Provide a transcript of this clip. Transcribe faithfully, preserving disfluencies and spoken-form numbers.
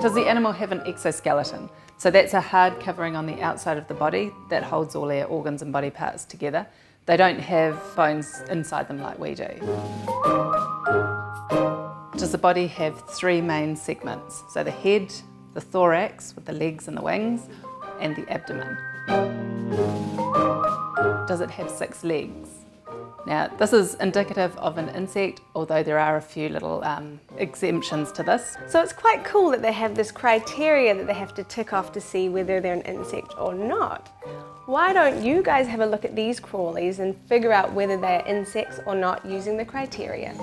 Does the animal have an exoskeleton? So that's a hard covering on the outside of the body that holds all their organs and body parts together. They don't have bones inside them like we do. Does the body have three main segments? So the head, the thorax with the legs and the wings, and the abdomen. Does it have six legs? Now, this is indicative of an insect, although there are a few little um, exemptions to this. So it's quite cool that they have this criteria that they have to tick off to see whether they're an insect or not. Why don't you guys have a look at these crawlies and figure out whether they're insects or not using the criteria?